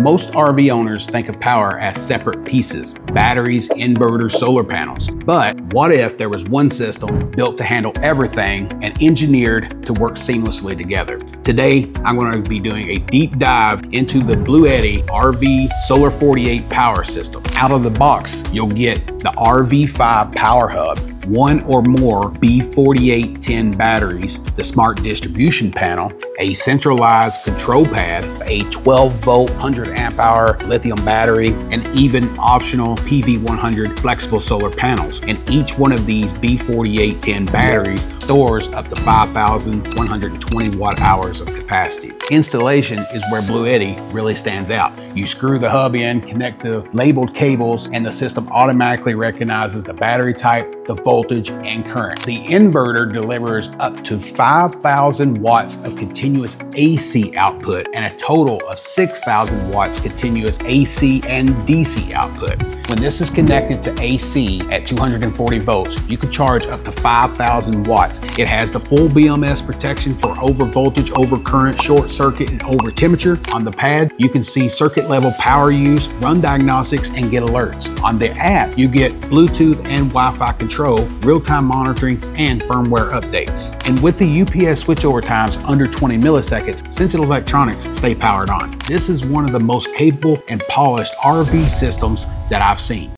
Most RV owners think of power as separate pieces, batteries, inverters, solar panels. But what if there was one system built to handle everything and engineered to work seamlessly together? Today, I'm going to be doing a deep dive into the Bluetti RV Solar 48 power system. Out of the box, you'll get the RV5 Power Hub, one or more B4810 batteries, the smart distribution panel, a centralized control pad, a 12-volt 100-amp-hour lithium battery, and even optional PV100 flexible solar panels. And each one of these B4810 batteries stores up to 5,120 watt-hours of capacity. Installation is where Bluetti really stands out. You screw the hub in, connect the labeled cables, and the system automatically recognizes the battery type, the voltage, and current. The inverter delivers up to 5,000 watts of continuous AC output and a total of 6,000 watts continuous AC and DC output. When this is connected to AC at 240 volts, you can charge up to 5,000 watts. It has the full BMS protection for over voltage, over current, short circuit, and over temperature. On the pad, you can see circuit level power use, run diagnostics, and get alerts. On the app, you get Bluetooth and Wi-Fi control, real-time monitoring, and firmware updates. And with the UPS switchover times under 20 milliseconds, Central Electronics stay powered on. This is one of the most capable and polished RV systems that I've seen.